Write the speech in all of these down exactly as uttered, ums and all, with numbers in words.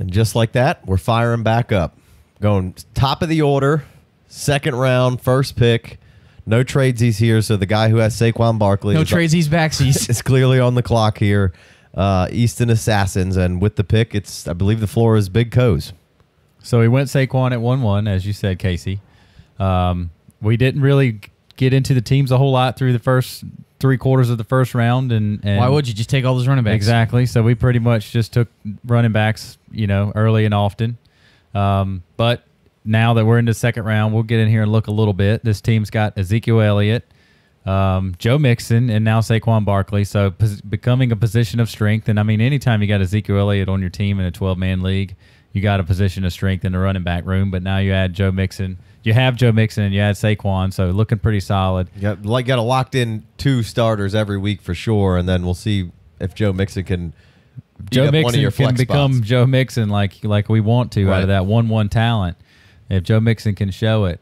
And just like that, we're firing back up. Going top of the order, second round, first pick. No tradesies here, so the guy who has Saquon Barkley. No tradesies, backsies. It's clearly on the clock here. Uh, Easton Assassins, and with the pick, it's I believe the floor is Big Co's. So we went Saquon at one one, as you said, Casey. Um, we didn't really get into the teams a whole lot through the first three quarters of the first round. And, and why would you just take all those running backs? Exactly. So we pretty much just took running backs, you know, early and often. Um, but now that we're into the second round, we'll get in here and look a little bit. This team's got Ezekiel Elliott, um, Joe Mixon, and now Saquon Barkley. So becoming a position of strength. And, I mean, anytime you got Ezekiel Elliott on your team in a twelve man league, you got a position of strength in the running back room. But now you add Joe Mixon. You have Joe Mixon and you add Saquon, so looking pretty solid. You got, like, got to locked in two starters every week for sure, and then we'll see if Joe Mixon can Joe Mixon one of your flex can become spots. Joe Mixon like like we want to right. out of that one one talent. If Joe Mixon can show it,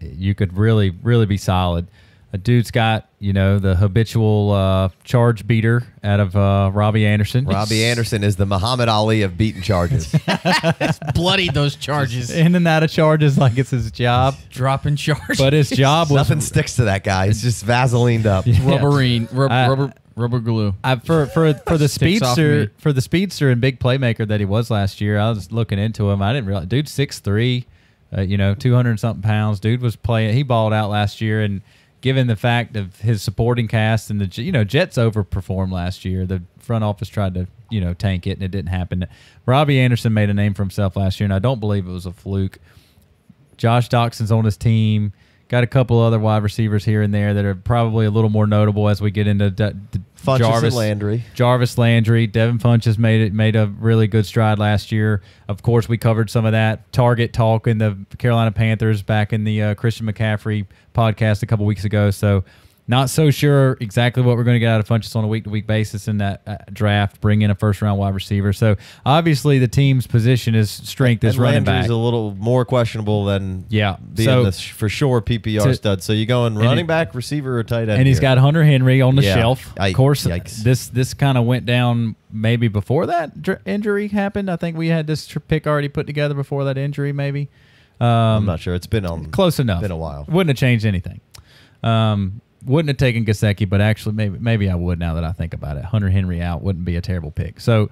you could really, really be solid. A dude's got, you know, the habitual uh, charge beater out of uh, Robbie Anderson. Robbie Anderson is the Muhammad Ali of beating charges. He's bloodied those charges. Just in and out of charges like it's his job. Dropping charges. But his job was... Nothing sticks to that guy. It's just Vaselined up. Yeah. Rubberine. Rub, I, rubber rubber glue. I, for, for, for, the speedster, for the speedster and big playmaker that he was last year, I was looking into him. I didn't realize... Dude, six three, uh, you know, two hundred something pounds. Dude was playing... He balled out last year and... Given the fact of his supporting cast and the, you know, Jets overperformed last year. The front office tried to, you know, tank it, and it didn't happen. Robbie Anderson made a name for himself last year, and I don't believe it was a fluke. Josh Doxson's on his team. Got a couple other wide receivers here and there that are probably a little more notable as we get into the Jarvis Landry. Jarvis Landry. Devin Funchess made it made a really good stride last year. Of course, we covered some of that target talk in the Carolina Panthers back in the uh, Christian McCaffrey podcast a couple weeks ago. So not so sure exactly what we're going to get out of Funchess on a week-to-week basis in that uh, draft, bring in a first-round wide receiver. So obviously the team's position is strength is running back. Landry's a little more questionable than yeah. being so, the for sure P P R to, stud. So you going running it, back, receiver, or tight end. And here. He's got Hunter Henry on the yeah. shelf. Of Yikes. course, Yikes. this this kind of went down maybe before that injury happened. I think we had this pick already put together before that injury maybe. Um, I'm not sure. It's been um, close enough. Been a while. Wouldn't have changed anything. Um Wouldn't have taken Gesicki, but actually maybe maybe I would now that I think about it. Hunter Henry out wouldn't be a terrible pick. So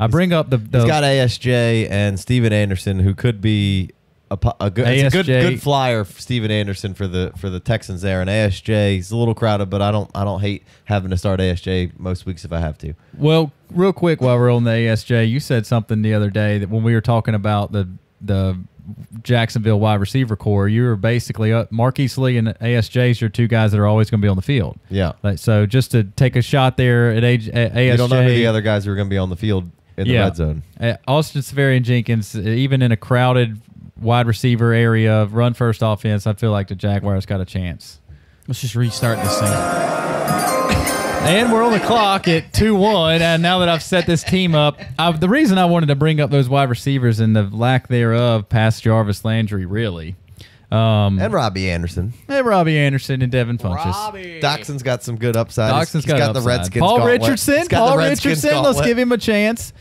I bring up the... the he's got A S J and Steven Anderson, who could be a, a, good, it's a good good flyer for Steven Anderson for the for the Texans there. And A S J, he's a little crowded, but I don't I don't hate having to start A S J most weeks if I have to. Well, real quick while we're on the A S J, you said something the other day that when we were talking about the the... Jacksonville wide receiver core, you were basically up Marquise Lee and A S J's your two guys that are always going to be on the field. Yeah. Like, so just to take a shot there at A S J. You don't know who the other guys who are going to be on the field in yeah. the red zone. Uh, Austin Seferian-Jenkins, even in a crowded wide receiver area of run first offense, I feel like the Jaguars got a chance. Let's just restart this thing. And we're on the clock at two one, and now that I've set this team up, I've, the reason I wanted to bring up those wide receivers and the lack thereof past Jarvis Landry, really. Um, and Robbie Anderson. And Robbie Anderson and Devin Funchess. Doxson's got some good upside. Doxson's got, got upside. the Redskins Paul gauntlet. Richardson. Got Paul Richardson. Gauntlet. Let's give him a chance.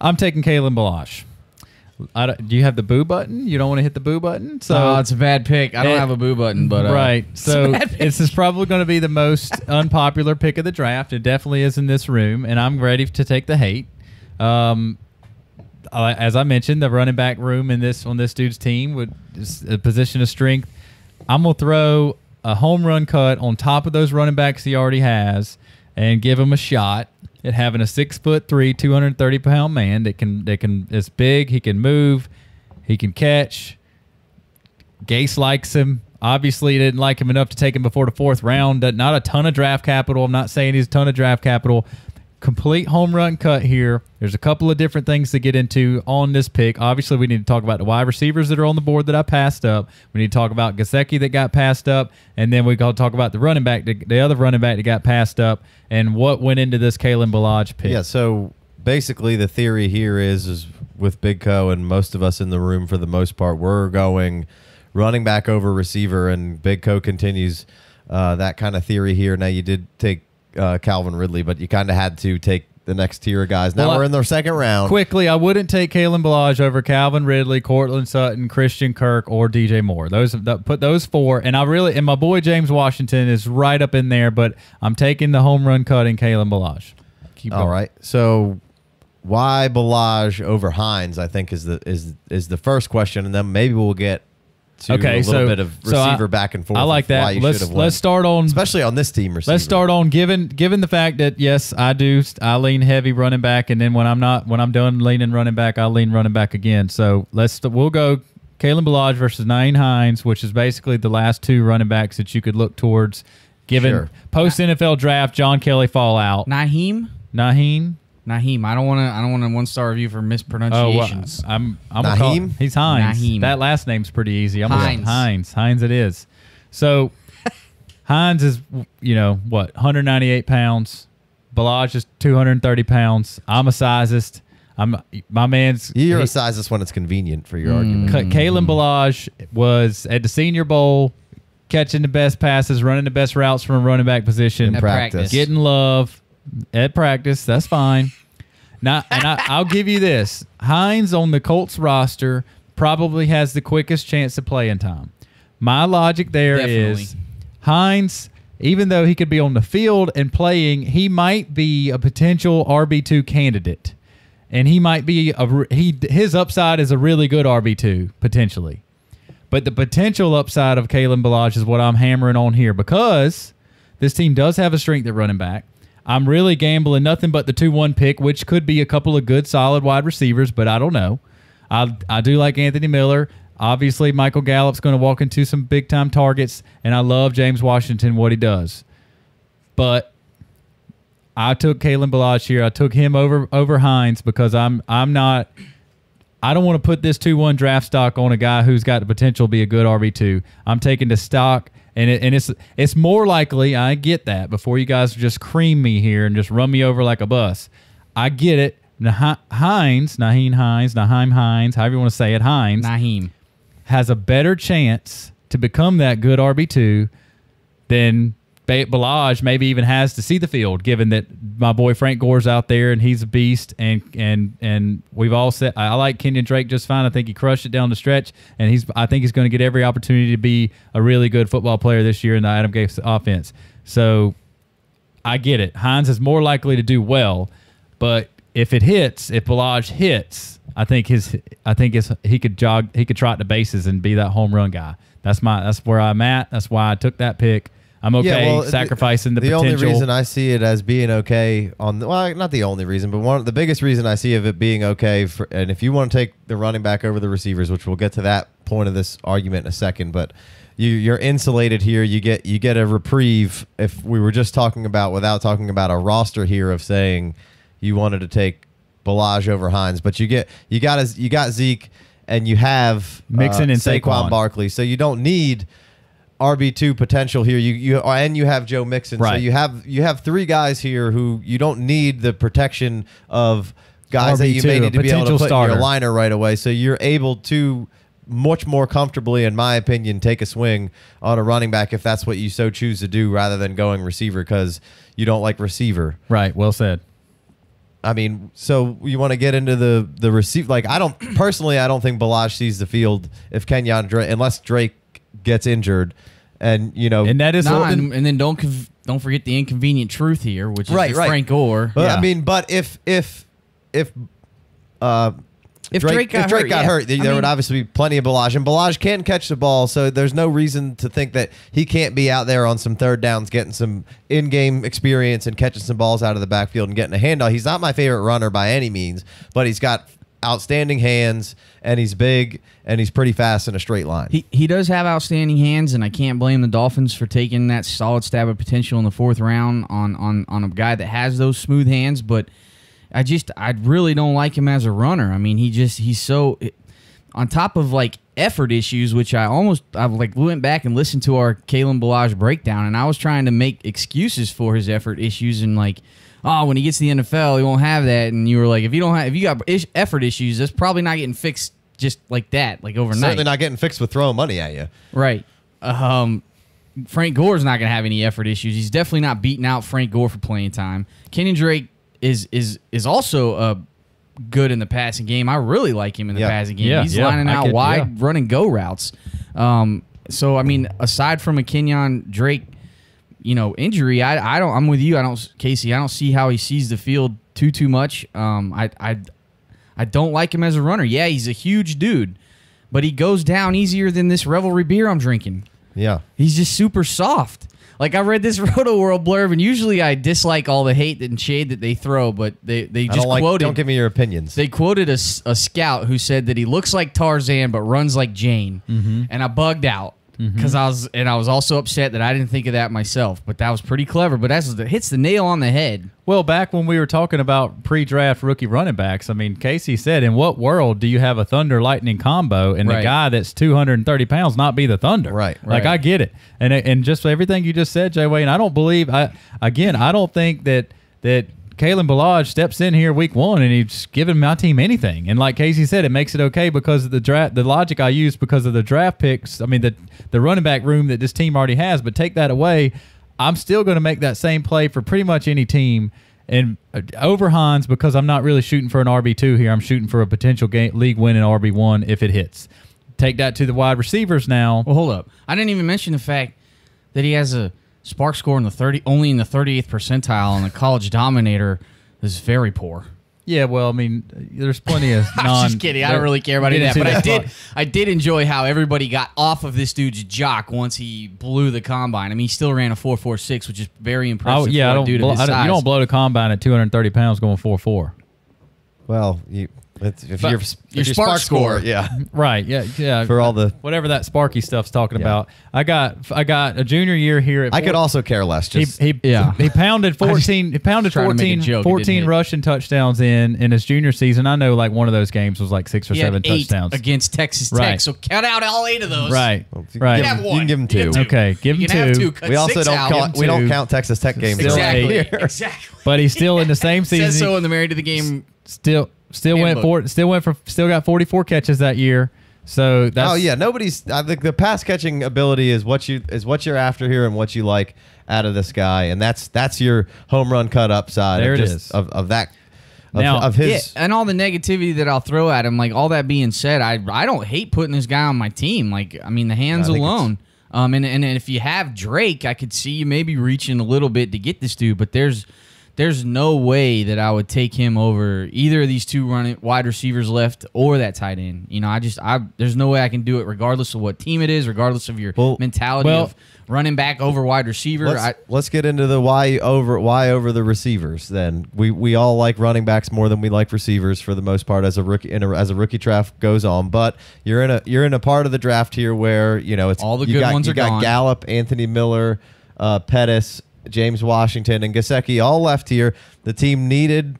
I'm taking Kalen Ballage. I don't, do you have the boo button? You don't want to hit the boo button? So oh, it's a bad pick. I don't it, have a boo button, but uh, right. So this is probably going to be the most unpopular pick of the draft. It definitely is in this room, and I'm ready to take the hate. Um, I, as I mentioned, the running back room in this on this dude's team would is a position of strength. I'm gonna throw a home run cut on top of those running backs he already has, and give him a shot. It having a six foot three, two hundred and thirty pound man that can that can is big, he can move, he can catch. Gase likes him. Obviously he didn't like him enough to take him before the fourth round. Not a ton of draft capital. I'm not saying he's a ton of draft capital. Complete home run cut here. There's a couple of different things to get into on this pick. Obviously, we need to talk about the wide receivers that are on the board that I passed up. We need to talk about Gesicki that got passed up, and then we go talk about the running back, the, the other running back that got passed up, and what went into this Kalen Ballage pick. Yeah. So basically, the theory here is, is with Big Co and most of us in the room for the most part, we're going running back over receiver, and Big Co continues uh, that kind of theory here. Now you did take. Uh, Calvin Ridley, but you kind of had to take the next tier of guys. Now well, we're in their second round. Quickly, I wouldn't take Kalen Ballage over Calvin Ridley, Cortland Sutton, Christian Kirk, or D J Moore. Those that, put those four, and I really and my boy James Washington is right up in there, but I'm taking the home run cutting Kalen Ballage. Keep going. All right, so why Ballage over Hines? I think is the is is the first question, and then maybe we'll get to okay, a little so, bit of receiver so I, back and forth. I like that. Let's let's start on especially on this team receiver. Let's start on given given the fact that yes, I do I lean heavy running back, and then when I'm not when I'm done leaning running back, I lean running back again. So let's we'll go Kalen Ballage versus Nyheim Hines, which is basically the last two running backs that you could look towards given sure. post N F L draft John Kelly fallout. Nyheim? Nyheim? Nyheim, I don't want to. I don't want a one-star review for mispronunciations. Oh, well, I'm. I'm Nyheim? Gonna call, he's Hines. Nyheim. That last name's pretty easy. I'm Hines. Hines. Hines. It is. So Hines is, you know, what, one hundred ninety-eight pounds. Ballage is two hundred thirty pounds. I'm a sizist. I'm my man's. You're he, a sizist when it's convenient for your mm. argument. Kalen Ballage was at the Senior Bowl, catching the best passes, running the best routes from a running back position, in practice. practice, getting love. At practice, that's fine. Now, and I, I'll give you this. Hines on the Colts roster probably has the quickest chance of playing time. My logic there Definitely. is Hines, even though he could be on the field and playing, he might be a potential R B two candidate. And he might be a he his upside is a really good R B two potentially. But the potential upside of Kalen Ballage is what I'm hammering on here because this team does have a strength at running back. I'm really gambling nothing but the two one pick, which could be a couple of good, solid wide receivers, but I don't know. I, I do like Anthony Miller. Obviously, Michael Gallup's going to walk into some big-time targets, and I love James Washington, what he does. But I took Kalen Ballage here. I took him over over Hines because I'm I'm not – I don't want to put this two one draft stock on a guy who's got the potential to be a good R B two. I'm taking the stock – And, it, and it's it's more likely, I get that, before you guys just cream me here and just run me over like a bus. I get it. Nah, Hines, Nyheim Hines, Nyheim Hines, however you want to say it, Hines. Nyheim. Has a better chance to become that good R B two than Ballage maybe even has to see the field, given that my boy Frank Gore's out there and he's a beast. And and and we've all said, I like Kenyan Drake just fine. I think he crushed it down the stretch. And he's I think he's going to get every opportunity to be a really good football player this year in the Adam Gase offense. So I get it. Hines is more likely to do well. But if it hits, if Ballage hits, I think his I think his, he could jog, he could trot the bases and be that home run guy. That's my that's where I'm at. That's why I took that pick. I'm okay yeah, well, sacrificing the, the potential. The only reason I see it as being okay on the, well, not the only reason, but one the biggest reason I see of it being okay, for, and if you want to take the running back over the receivers, which we'll get to that point of this argument in a second, but you, you're insulated here. You get you get a reprieve. If we were just talking about without talking about a roster here of saying you wanted to take Ballage over Hines, but you get you got a, you got Zeke and you have Mixon uh, and Saquon, Saquon Barkley, so you don't need R B two potential here. You you and you have Joe Mixon, right. So you have you have three guys here who you don't need the protection of guys R B two, that you may need to be able to put starter. in your liner right away. So you're able to much more comfortably, in my opinion, take a swing on a running back if that's what you so choose to do, rather than going receiver because you don't like receiver. Right. Well said. I mean, so you want to get into the the receive? Like I don't personally, I don't think Ballage sees the field if Kenyan Drake unless Drake. gets injured, and you know, and that is nah, and, and then don't don't forget the inconvenient truth here, which is right, right. Frank Gore. But, yeah. I mean, but if if if uh, if Drake, Drake got if Drake hurt, got yeah. hurt there mean, would obviously be plenty of Ballage, and Ballage can catch the ball, so there's no reason to think that he can't be out there on some third downs, getting some in-game experience and catching some balls out of the backfield and getting a handoff. He's not my favorite runner by any means, but he's got outstanding hands, and he's big, and he's pretty fast in a straight line. He, he does have outstanding hands, and I can't blame the Dolphins for taking that solid stab of potential in the fourth round on on, on a guy that has those smooth hands, but I just I really don't like him as a runner. I mean, he just he's so on top of like effort issues, which I almost I like went back and listened to our Kalen Ballage breakdown, and I was trying to make excuses for his effort issues and like oh, when he gets to the N F L, he won't have that. And you were like, if you don't have, if you got ish, effort issues, that's probably not getting fixed just like that, like overnight. Certainly not getting fixed with throwing money at you, right? Um, Frank Gore's not going to have any effort issues. He's definitely not beating out Frank Gore for playing time. Kenyan Drake is is is also uh, good in the passing game. I really like him in the yeah. passing game. Yeah. He's yeah. lining I out could, wide, yeah. running go routes. Um, so I mean, aside from a Kenyan Drake, you know, injury, I I don't. I'm with you. I don't, Casey. I don't see how he sees the field too too much. Um, I I I don't like him as a runner. Yeah, he's a huge dude, but he goes down easier than this Revelry beer I'm drinking. Yeah, he's just super soft. Like, I read this Roto World blurb, and usually I dislike all the hate and shade that they throw, but they, they just I don't like, quoted... Don't give me your opinions. They quoted a, a scout who said that he looks like Tarzan but runs like Jane, mm-hmm. and I bugged out, because mm-hmm. I was and I was also upset that I didn't think of that myself, but that was pretty clever, but that's that hits the nail on the head. Well, back when we were talking about pre-draft rookie running backs, I mean, Casey said, in what world do you have a Thunder-Lightning combo and right. the guy that's two hundred thirty pounds not be the Thunder? Right, right. Like, I get it. And and just everything you just said, Jay Wayne, I don't believe, I again, I don't think that that Kalen Ballage steps in here week one and he's giving my team anything. And like Casey said, it makes it okay because of the draft, the logic I used because of the draft picks. I mean, the, the running back room that this team already has, but take that away. I'm still going to make that same play for pretty much any team. And over Hines, because I'm not really shooting for an R B two here. I'm shooting for a potential game, league win in R B one if it hits. Take that to the wide receivers now. Well, hold up. I didn't even mention the fact that he has a Spark score in the thirty, only in the thirty-eighth percentile, and the college dominator is very poor. Yeah, well, I mean, there's plenty of. Non, I'm just kidding. I don't really care about any of that, but that I did. Part. I did enjoy how everybody got off of this dude's jock once he blew the combine. I mean, he still ran a four four six, which is very impressive. Oh yeah, for I don't. Dude blow, of his I don't size. You don't blow the combine at two hundred thirty pounds going four four. Well, you. It's, if your your spark, spark score, yeah, right, yeah, yeah. For all the whatever that Sparky stuff's talking yeah. about, I got I got a junior year here. At I four, could also care less. Just he, he yeah he pounded fourteen he pounded fourteen joke, fourteen rushing hit. touchdowns in in his junior season. I know like one of those games was like six or he seven had eight touchdowns against Texas Tech. Right. So count out all eight of those. Right, well, you right. Can you can give him two. two. Okay, give him two. two we also don't count, we don't count Texas Tech games. Exactly, exactly. But he's still in the same season. So in the married to the game still. Still went for still went for still got forty-four catches that year. So that's oh yeah, nobody's. I think the pass catching ability is what you is what you're after here and what you like out of this guy, and that's that's your home run cut upside. There it is of of that of, now, of his yeah, and all the negativity that I'll throw at him. Like all that being said, I I don't hate putting this guy on my team. Like I mean, the hands alone. Um, and and if you have Drake, I could see you maybe reaching a little bit to get this dude, but there's. There's no way that I would take him over either of these two running wide receivers left or that tight end. You know, I just I there's no way I can do it regardless of what team it is, regardless of your well, mentality well, of running back over wide receiver. Let's, I, let's get into the why over why over the receivers. Then we we all like running backs more than we like receivers for the most part as a rookie in a, as a rookie draft goes on. But you're in a you're in a part of the draft here where you know it's all the good you got, ones you are got gone. Gallup, Anthony Miller, uh, Pettis. James Washington and Gesicki all left here. The team needed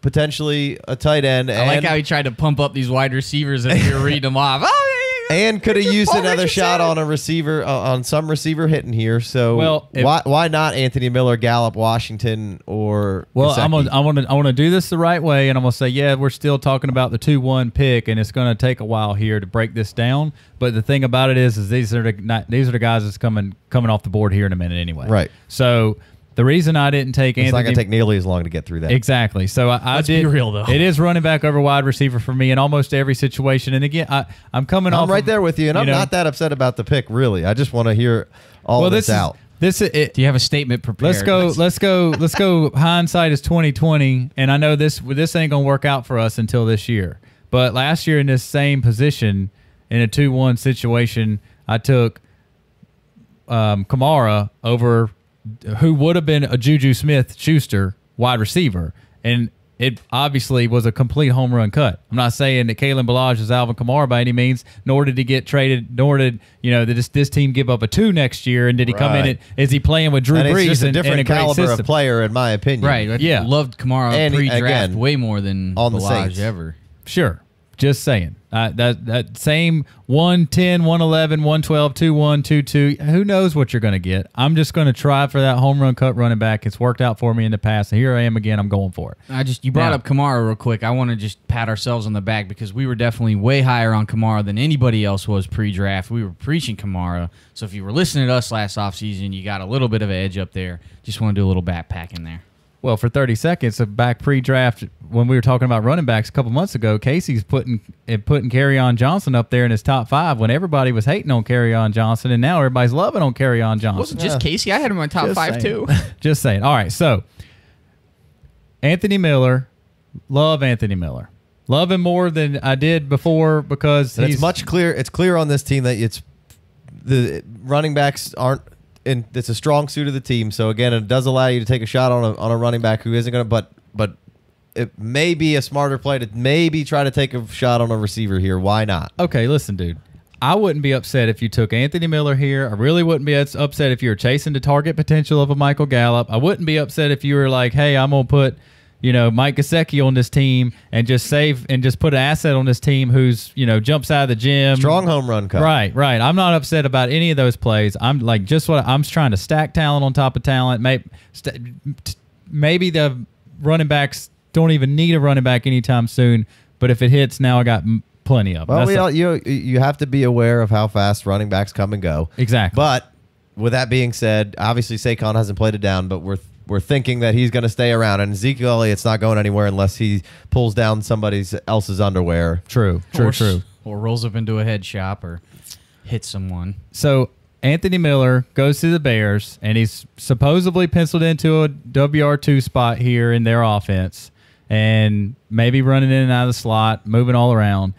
potentially a tight end. And I like how he tried to pump up these wide receivers and you're reading them off. Oh, and could have used Paul another Richardson. shot on a receiver, uh, on some receiver hitting here. So well, if, why why not Anthony Miller, Gallup, Washington, or well, Gesicki? I'm gonna, I want to I want to do this the right way, and I'm gonna say yeah, we're still talking about the two one pick, and it's gonna take a while here to break this down. But the thing about it is, is these are the not, these are the guys that's coming coming off the board here in a minute anyway. Right. So the reason I didn't take Anthony... It's not going to take nearly as long to get through that. Exactly. So I, I Let's did... Let's be real, though. It is running back over wide receiver for me in almost every situation. And again, I, I'm coming I'm off... I'm right of, there with you, and you I'm know, not that upset about the pick, really. I just want to hear all well, of this, this is, out. This is, it, Do you have a statement prepared? Let's go... let's go... Let's go... Hindsight is twenty twenty, and I know this, this ain't going to work out for us until this year. But last year in this same position, in a two one situation, I took um, Kamara over... who would have been a Juju Smith Schuster wide receiver. And it obviously was a complete home run cut. I'm not saying that Kalen Ballage is Alvin Kamara by any means, nor did he get traded, nor did, you know, that this, this team give up a two next year. And did he right. come in? And, is he playing with Drew and Brees? It's just a different and, and a caliber of player, in my opinion. Right. I yeah. loved Kamara pre-draft way more than on Ballage the ever. Sure. Just saying. Uh, that, that same one ten, one eleven, one twelve, two one, two two, who knows what you're going to get. I'm just going to try for that home run cut running back. It's worked out for me in the past, and here I am again. I'm going for it. I just You brought now, up Kamara real quick. I want to just pat ourselves on the back because we were definitely way higher on Kamara than anybody else was pre-draft. We were preaching Kamara. So if you were listening to us last offseason, you got a little bit of an edge up there. Just want to do a little backpack in there. Well, for thirty seconds, back pre-draft, when we were talking about running backs a couple months ago, Casey's putting and putting Kerryon Johnson up there in his top five when everybody was hating on Kerryon Johnson, and now everybody's loving on Kerryon Johnson. It wasn't just Casey. I had him in my top five, too. Just saying. All right, so Anthony Miller, love Anthony Miller. Love him more than I did before because he's... It's much clear. It's clear on this team that it's the running backs aren't... And it's a strong suit of the team. So again, it does allow you to take a shot on a on a running back who isn't going to. But but it may be a smarter play to maybe try to take a shot on a receiver here. Why not? Okay, listen, dude. I wouldn't be upset if you took Anthony Miller here. I really wouldn't be upset if you were chasing the target potential of a Michael Gallup. I wouldn't be upset if you were like, hey, I'm gonna put, you know, Mike Gesicki on this team and just save and just put an asset on this team who's, you know, jumps out of the gym. Strong home run cut. Right, right. I'm not upset about any of those plays. I'm like just what I'm trying to stack talent on top of talent. Maybe, maybe the running backs don't even need a running back anytime soon, but if it hits, now I got plenty of them. Well, we all, you, you have to be aware of how fast running backs come and go. Exactly. But with that being said, obviously Saquon hasn't played it down, but we're... We're thinking that he's going to stay around, and Ezekiel Elliott's not going anywhere unless he pulls down somebody else's underwear. True, true, or, true. Or rolls up into a head shop or hits someone. So Anthony Miller goes to the Bears, and he's supposedly penciled into a W R two spot here in their offense, and maybe running in and out of the slot, moving all around.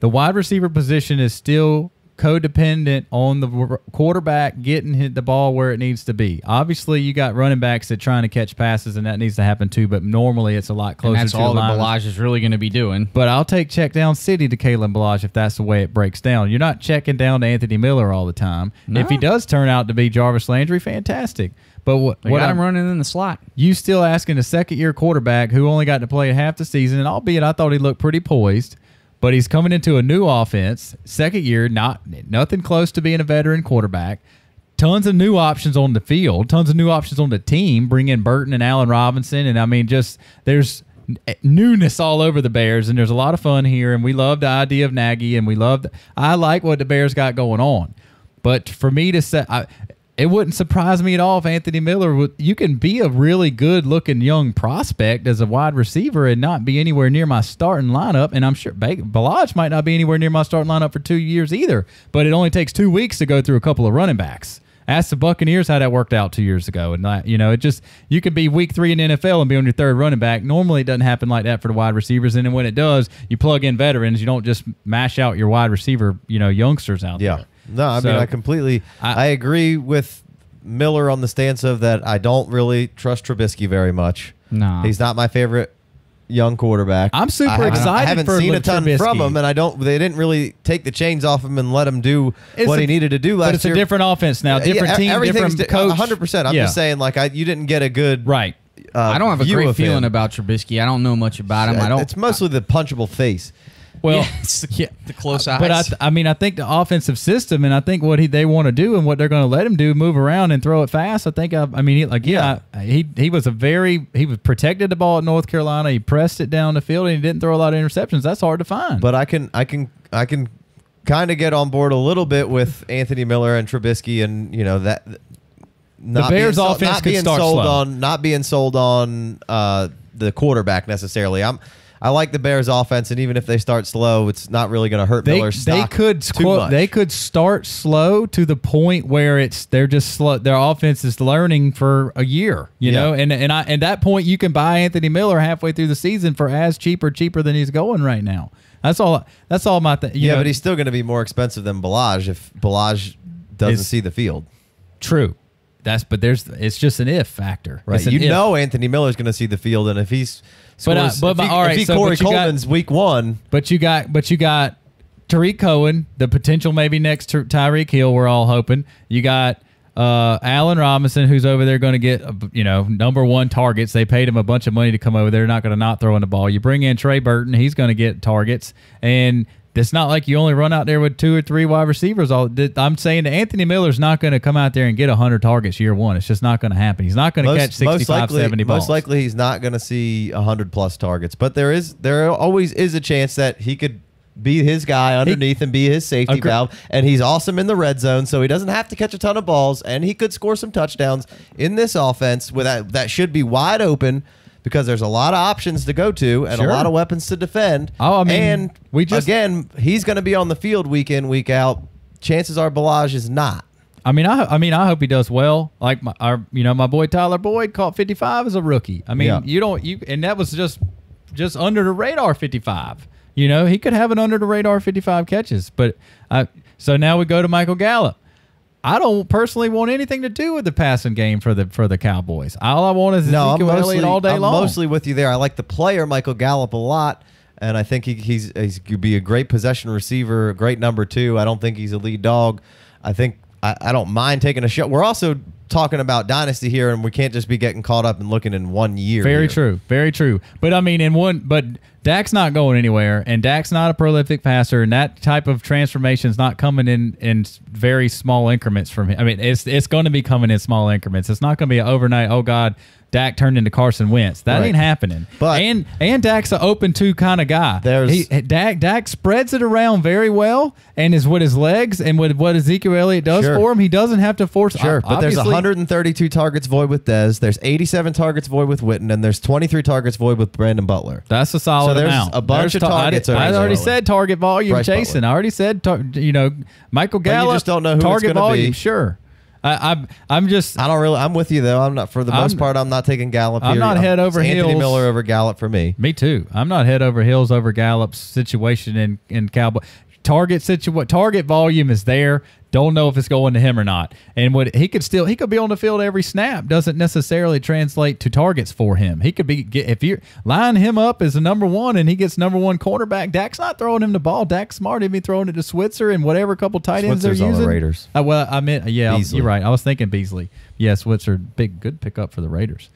The wide receiver position is still codependent on the quarterback getting hit the ball where it needs to be. Obviously, you got running backs that trying to catch passes, and that needs to happen too, but normally it's a lot closer to the line. That's all that Ballage is really going to be doing. But I'll take check down city to Kalen Ballage if that's the way it breaks down. You're not checking down to Anthony Miller all the time. No. If he does turn out to be Jarvis Landry, fantastic. But what, what I'm running in the slot. You still asking a second-year quarterback who only got to play half the season, and albeit I thought he looked pretty poised, but he's coming into a new offense, second year, not nothing close to being a veteran quarterback. Tons of new options on the field, tons of new options on the team. Bring in Burton and Allen Robinson, and I mean, just there's newness all over the Bears, and there's a lot of fun here, and we love the idea of Nagy, and we love the, I like what the Bears got going on. But for me to say, I, it wouldn't surprise me at all if Anthony Miller would, you can be a really good-looking young prospect as a wide receiver and not be anywhere near my starting lineup, and I'm sure Ballage might not be anywhere near my starting lineup for two years either, but it only takes two weeks to go through a couple of running backs. Ask the Buccaneers how that worked out two years ago, and not, you know, it just you could be week three in the N F L and be on your third running back. Normally, it doesn't happen like that for the wide receivers, and then when it does, you plug in veterans. You don't just mash out your wide receiver, you know, youngsters out yeah. there. No, I so, mean, I completely I, I agree with Miller on the stance of that I don't really trust Trubisky very much. No. Nah. He's not my favorite young quarterback. I'm super I, excited I haven't for seen a ton Trubisky. From him, and I don't they didn't really take the chains off him and let him do it's what a, he needed to do last year. But it's year. a different offense now, different yeah, team, different coach. one hundred percent. I'm yeah. just saying, like, I, you didn't get a good... Right. Uh, I don't have a great feeling him. about Trubisky. I don't know much about him. I don't. It's mostly I, the punchable face. Well, yeah, it's the, yeah, the close eyes. But I, th I mean, I think the offensive system, and I think what he, they want to do, and what they're going to let him do, move around and throw it fast. I think, I, I mean, he, like, yeah, yeah. I, he he was a very he was protected the ball at North Carolina. He pressed it down the field, and he didn't throw a lot of interceptions. That's hard to find. But I can I can I can kind of get on board a little bit with Anthony Miller and Trubisky, and you know that not the Bears being, offense not could being start sold slow. on not being sold on uh, the quarterback necessarily. I'm. I like the Bears' offense, and even if they start slow, it's not really going to hurt they, Miller's stock. They could too much. They could start slow to the point where it's they're just slow. Their offense is learning for a year, you yeah. know. And and I at that point, you can buy Anthony Miller halfway through the season for as cheap or cheaper than he's going right now. That's all. That's all my thing. Yeah, know, but he's still going to be more expensive than Ballage if Ballage doesn't see the field. True. That's but there's it's just an if factor, right? You if. know Anthony Miller's going to see the field, and if he's scores, but uh, but if he, all right, if he so Corey Coleman's got, week one, but you got but you got Tariq Cohen, the potential maybe next to Tyreek Hill, we're all hoping. You got uh, Allen Robinson, who's over there going to get uh, you know number one targets. They paid him a bunch of money to come over there. They're not going to not throw in the ball. You bring in Trey Burton, he's going to get targets, and it's not like you only run out there with two or three wide receivers. All I'm saying that Anthony Miller's not going to come out there and get one hundred targets year one. It's just not going to happen. He's not going to catch sixty-five, seventy balls. Most likely he's not going to see one hundred plus targets. But there is there always is a chance that he could be his guy underneath he, and be his safety okay. valve. And he's awesome in the red zone, so he doesn't have to catch a ton of balls, and he could score some touchdowns in this offense with that, that should be wide open because there's a lot of options to go to and sure. a lot of weapons to defend. Oh, I mean, and we just, again, he's going to be on the field week in, week out. Chances are Ballage is not. I mean, I, I mean, I hope he does well. Like my, our, you know, my boy Tyler Boyd caught fifty-five as a rookie. I mean, yeah. you don't, you, and that was just, just under the radar fifty-five. You know, he could have an under the radar fifty-five catches. But I, so now we go to Michael Gallup. I don't personally want anything to do with the passing game for the for the Cowboys. All I want is no, Ezekiel Elliott all day I'm long. I'm mostly with you there. I like the player Michael Gallup a lot. And I think he, he's he's could be a great possession receiver, a great number two. I don't think he's a lead dog. I think I, I don't mind taking a shot. We're also talking about dynasty here, and we can't just be getting caught up and looking in one year. Very here. true, very true. But I mean, in one, but Dak's not going anywhere, and Dak's not a prolific passer, and that type of transformation is not coming in in very small increments from him. I mean, it's it's going to be coming in small increments. It's not going to be an overnight. Oh God. Dak turned into Carson Wentz. That right. ain't happening. But and and Dak's an open two kind of guy. There's he, Dak. Dak spreads it around very well, and is with his legs and with what Ezekiel Elliott does sure. for him, he doesn't have to force. Sure, but there's one hundred thirty-two targets void with Dez. There's eighty-seven targets void with Whitten, and there's twenty-three targets void with Brandon Butler. That's a solid so there's amount. A bunch there's of targets. I, did, I already said target volume, Bryce Jason. Butler. I already said you know Michael Gallup. But you just don't know who target it's volume. Be. Sure. I, I'm I'm just I don't really I'm with you though I'm not for the most I'm, part I'm not taking Gallup here. I'm not head over heels. Anthony Miller over Gallup for me. Me too. I'm not head over heels over Gallup's situation in in Cowboy target situ target volume is there. Don't know if it's going to him or not. And what he could still he could be on the field every snap doesn't necessarily translate to targets for him. He could be get, if you line him up as a number one and he gets number one cornerback. Dak's not throwing him the ball. Dak's smart. He'd be throwing it to Switzer and whatever couple tight ends Switzer's they're using. On the Raiders. Uh, well, I meant yeah, Beasley. You're right. I was thinking Beasley. Yeah, Switzer, big good pickup for the Raiders.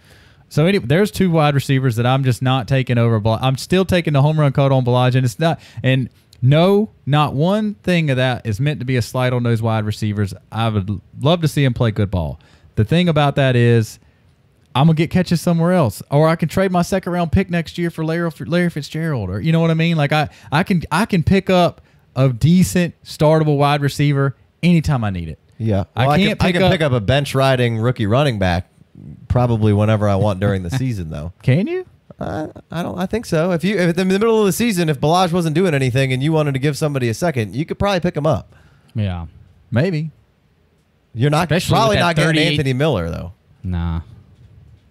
So anyway, there's two wide receivers that I'm just not taking over. I'm still taking the home run cut on Ballage, and it's not and. No, not one thing of that is meant to be a slight on those wide receivers. I would love to see him play good ball. The thing about that is I'm going to get catches somewhere else, or I can trade my second-round pick next year for Larry, Larry Fitzgerald, or you know what I mean? Like I, I, can, I can pick up a decent, startable wide receiver anytime I need it. Yeah, well, I, can't I can, pick, I can up, pick up a bench-riding rookie running back probably whenever I want during the season, though. Can you? I, I don't. I think so. If you, if in the middle of the season, if Ballage wasn't doing anything and you wanted to give somebody a second, you could probably pick him up. Yeah, maybe. You're not Especially probably not getting Anthony Miller though. Nah,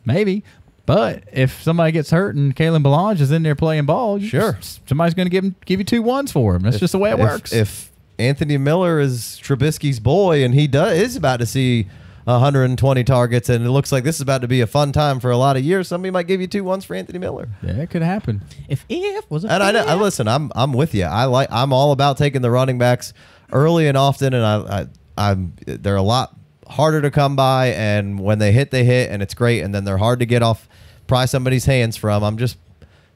maybe. But if somebody gets hurt and Kalen Ballage is in there playing ball, sure, just, somebody's going to give him give you two ones for him. That's if, just the way it if, works. If Anthony Miller is Trubisky's boy and he does is about to see one hundred twenty targets, and it looks like this is about to be a fun time for a lot of years. Somebody might give you two ones for Anthony Miller. Yeah, it could happen. If if was it? And I, know, I listen. I'm I'm with you. I like. I'm all about taking the running backs early and often, and I, I I'm they're a lot harder to come by, and when they hit, they hit, and it's great. And then they're hard to get off, pry somebody's hands from. I'm just.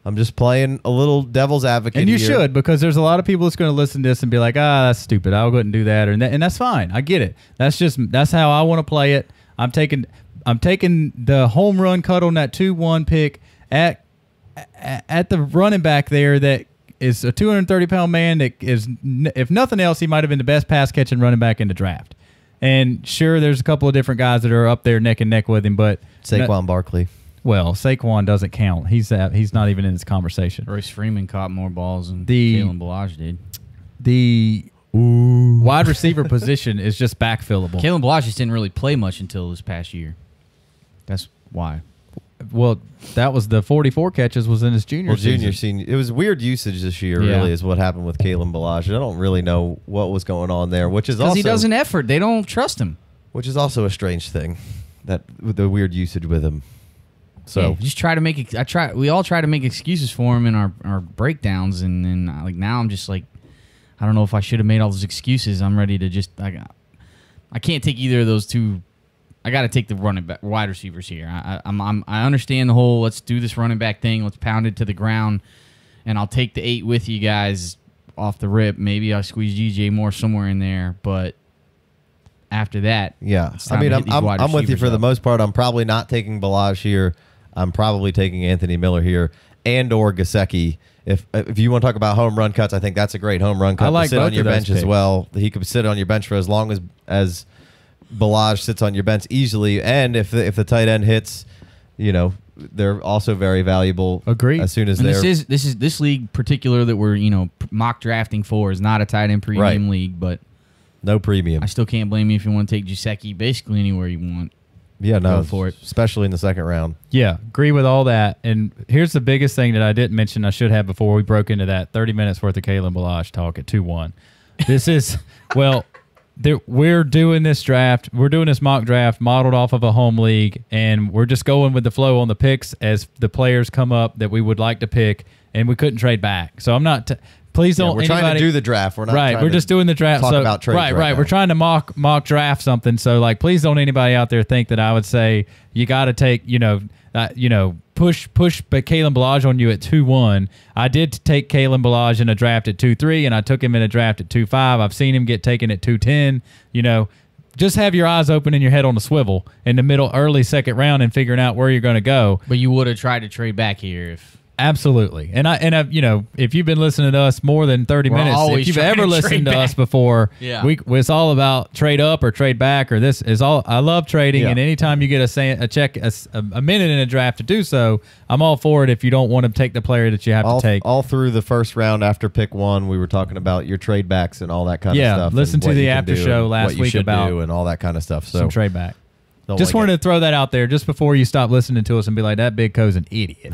I'm just playing a little devil's advocate. And you here. should, because there's a lot of people that's going to listen to this and be like, ah, that's stupid. I'll go ahead and do that. Or, and, that, and that's fine. I get it. That's just, that's how I want to play it. I'm taking, I'm taking the home run cut on that two one pick at, at the running back there that is a two hundred thirty pound man that is, if nothing else, he might have been the best pass catching running back in the draft. And sure, there's a couple of different guys that are up there neck and neck with him, but Saquon Barkley. Well, Saquon doesn't count. He's uh, he's not even in this conversation. Royce Freeman caught more balls than the, Kalen Ballage did. The Ooh. wide receiver position is just backfillable. Kalen Ballage just didn't really play much until this past year. That's why. Well, that was the forty-four catches was in his junior well, junior senior. It was weird usage this year, yeah. really, is what happened with Kalen Ballage. I don't really know what was going on there, which is also... Because he doesn't effort. They don't trust him. Which is also a strange thing, that the weird usage with him. So yeah, just try to make I try. We all try to make excuses for him in our, our breakdowns, and then like now I'm just like, I don't know if I should have made all those excuses. I'm ready to just I, I can't take either of those two. I got to take the running back wide receivers here. I, I'm, I'm I understand the whole let's do this running back thing. Let's pound it to the ground, and I'll take the eight with you guys off the rip. Maybe I'll squeeze D J Moore somewhere in there, but. After that, yeah, I mean I'm I'm, I'm with you for up. the most part. I'm probably not taking Ballage here. I'm probably taking Anthony Miller here and or Gesicki. If if you want to talk about home run cuts, I think that's a great home run cut. I like to sit on your bench picks as well. He could sit on your bench for as long as as Ballage sits on your bench easily. And if the, if the tight end hits, you know, they're also very valuable. Agreed. As soon as and they're this is this is this league particular that we're, you know, mock drafting for is not a tight end premium right. league, but no premium. I still can't blame you if you want to take Gesicki basically anywhere you want. Yeah, no, go for it, especially in the second round. Yeah, agree with all that. And here's the biggest thing that I didn't mention I should have before we broke into that thirty minutes worth of Kalen Ballage talk at two one. This is, well, there, we're doing this draft. We're doing this mock draft modeled off of a home league, and we're just going with the flow on the picks as the players come up that we would like to pick, and we couldn't trade back. So I'm not... T Please don't. Yeah, we're anybody, trying to do the draft. We're not right. We're just doing the draft. Talk so, about trades right, right. right we're trying to mock mock draft something. So like, please don't anybody out there think that I would say you got to take you know uh, you know push push Kalen Ballage on you at two one. I did take Kalen Ballage in a draft at two three, and I took him in a draft at two five. I've seen him get taken at two ten. You know, just have your eyes open and your head on the swivel in the middle early second round and figuring out where you're going to go. But you would have tried to trade back here if. Absolutely. And I and I, you know, if you've been listening to us more than thirty We're minutes, if you've ever to listened to back. us before, yeah. we it's all about trade up or trade back or this is all. I love trading, yeah. and anytime you get a a check a, a minute in a draft to do so, I'm all for it. If you don't want to take the player that you have all, to take, all through the first round after pick one, we were talking about your trade backs and all that kind yeah, of stuff. Yeah, listen to the after show last week about do and all that kind of stuff. So some trade back. Don't just like wanted it. to throw that out there just before you stop listening to us and be like, that big Co's an idiot.